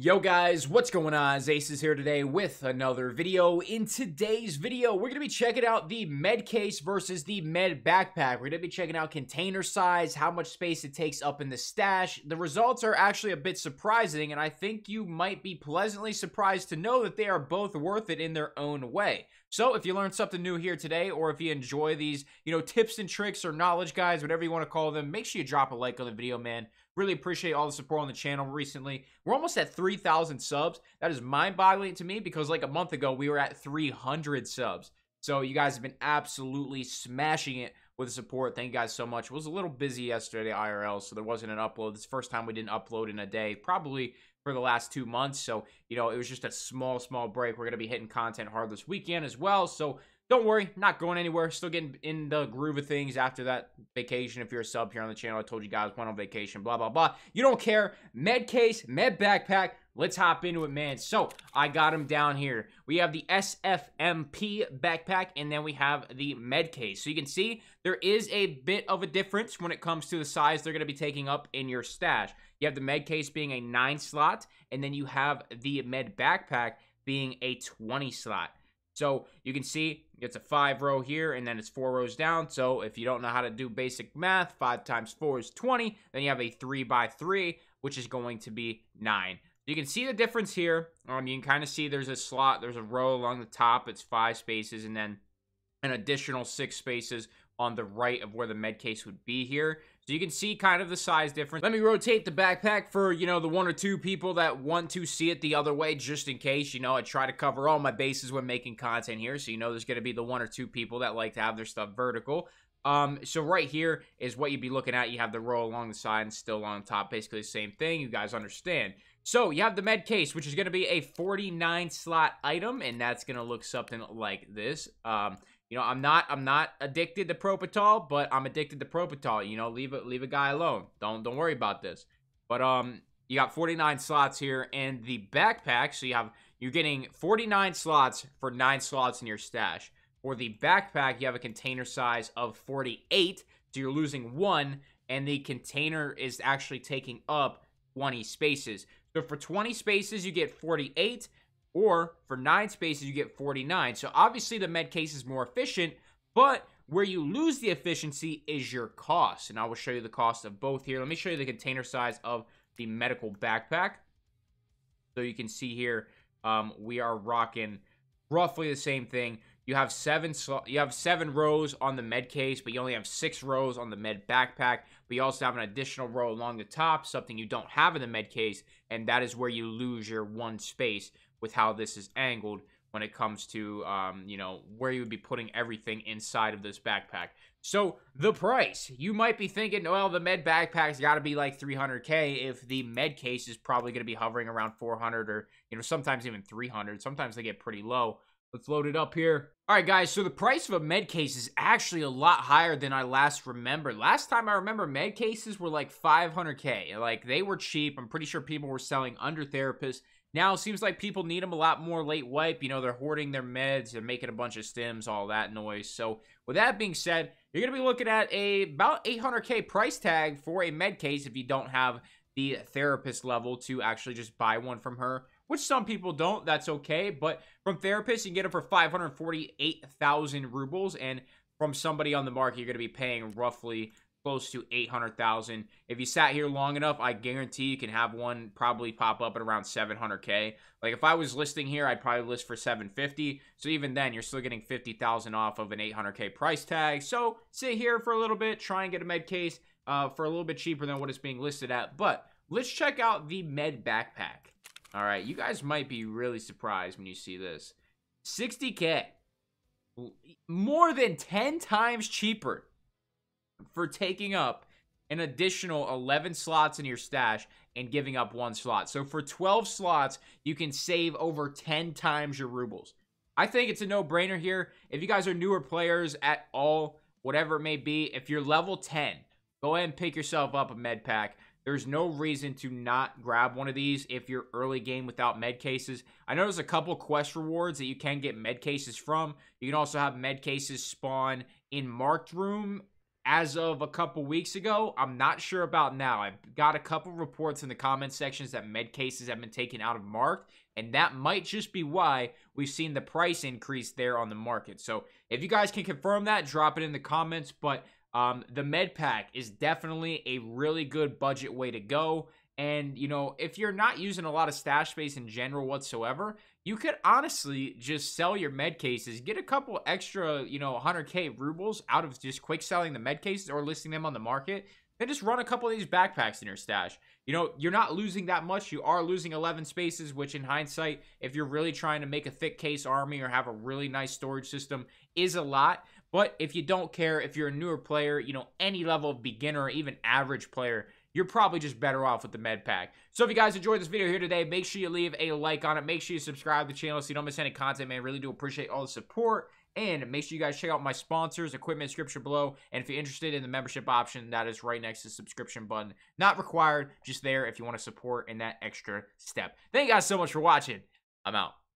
Yo guys, what's going on? Acez is here today with another video. In today's video, we're going to be checking out the med case versus the med backpack. We're going to be checking out container size, how much space it takes up in the stash. The results are actually a bit surprising, and I think you might be pleasantly surprised to know that they are both worth it in their own way. So if you learned something new here today, or if you enjoy these, tips and tricks or knowledge guides, whatever you want to call them, make sure you drop a like on the video, man. Really appreciate all the support on the channel recently. We're almost at 3,000 subs. That is mind-boggling to me because like a month ago, we were at 300 subs. So you guys have been absolutely smashing it with the support. Thank you guys so much. It was a little busy yesterday, IRL, so there wasn't an upload. It's the first time we didn't upload in a day, probably for the last 2 months. So, it was just a small break. We're going to be hitting content hard this weekend as well. So don't worry, not going anywhere. Still getting in the groove of things after that vacation. If you're a sub here on the channel, I told you guys went on vacation, blah, blah, blah. You don't care. Med case, med backpack. Let's hop into it, man. So I got them down here. We have the SFMP backpack, and then we have the med case. So you can see there is a bit of a difference when it comes to the size they're going to be taking up in your stash. You have the med case being a 9 slot, and then you have the med backpack being a 20 slot. So you can see it's a 5 row here, and then it's 4 rows down. So if you don't know how to do basic math, 5 times 4 is 20. Then you have a 3 by 3, which is going to be 9. You can see the difference here. You can kind of see there's a slot, there's a row along the top. It's 5 spaces, and then an additional 6 spaces on the right of where the med case would be here. So you can see kind of the size difference. Let me rotate the backpack for, the 1 or 2 people that want to see it the other way, just in case. I try to cover all my bases when making content here. So, there's going to be the 1 or 2 people that like to have their stuff vertical. So right here is what you'd be looking at. You have the row along the side and still on top. Basically the same thing. You guys understand. So you have the med case, which is going to be a 49 slot item. And that's going to look something like this. I'm not addicted to Propital, but I'm addicted to Propital. Leave a guy alone. Don't worry about this. But you got 49 slots here and the backpack. So you're getting 49 slots for 9 slots in your stash. For the backpack, you have a container size of 48, so you're losing 1, and the container is actually taking up 20 spaces. So for 20 spaces, you get 48. Or for 9 spaces, you get 49. So obviously the med case is more efficient, but where you lose the efficiency is your cost. And I will show you the cost of both here. Let me show you the container size of the medical backpack. So you can see here, we are rocking roughly the same thing. You have 7 rows on the med case, but you only have 6 rows on the med backpack. But you also have an additional row along the top, something you don't have in the med case, and that is where you lose your 1 space with how this is angled when it comes to, where you would be putting everything inside of this backpack. So the price, you might be thinking, well, the med backpack's got to be like 300K if the med case is probably going to be hovering around 400 or, sometimes even 300. Sometimes they get pretty low. Let's load it up here. All right, guys, so the price of a med case is actually a lot higher than I last remembered. Last time I remember, med cases were like 500K. Like, they were cheap. I'm pretty sure people were selling under therapists. Now, it seems like people need them a lot more late wipe. They're hoarding their meds. They're making a bunch of stims, all that noise. So, with that being said, you're going to be looking at about $800K price tag for a med case if you don't have the therapist level to actually just buy one from her, which some people don't. That's okay. But from therapists, you can get them for 548,000 rubles. And from somebody on the market, you're going to be paying roughly close to 800,000. If you sat here long enough, I guarantee you can have one probably pop up at around 700K. Like if I was listing here, I'd probably list for 750. So even then, you're still getting 50,000 off of an 800K price tag. So sit here for a little bit, try and get a med case for a little bit cheaper than what it's being listed at. But let's check out the med backpack. All right, you guys might be really surprised when you see this. 60K, more than 10 times cheaper for taking up an additional 11 slots in your stash and giving up 1 slot. So for 12 slots, you can save over 10 times your rubles. I think it's a no-brainer here. If you guys are newer players at all, whatever it may be, if you're level 10, go ahead and pick yourself up a med pack. There's no reason to not grab one of these if you're early game without med cases. I know there's a couple quest rewards that you can get med cases from. You can also have med cases spawn in marked room as of a couple weeks ago. I'm not sure about now. I've got a couple reports in the comment sections that med cases have been taken out of market, and that might just be why we've seen the price increase there on the market. So if you guys can confirm that, drop it in the comments. But the med pack is definitely a really good budget way to go. And, you know, if you're not using a lot of stash space in general whatsoever, you could honestly just sell your med cases, get a couple extra, you know, 100K rubles out of just quick selling the med cases or listing them on the market. Then just run a couple of these backpacks in your stash. You know, you're not losing that much. You are losing 11 spaces, which in hindsight, if you're really trying to make a thick case army or have a really nice storage system, is a lot. But if you don't care, if you're a newer player, you know, any level of beginner or even average player, you're probably just better off with the med pack. So if you guys enjoyed this video here today, make sure you leave a like on it. Make sure you subscribe to the channel so you don't miss any content, man. Really do appreciate all the support. And make sure you guys check out my sponsors, equipment description below. And if you're interested in the membership option, that is right next to the subscription button. Not required, just there if you want to support in that extra step. Thank you guys so much for watching. I'm out.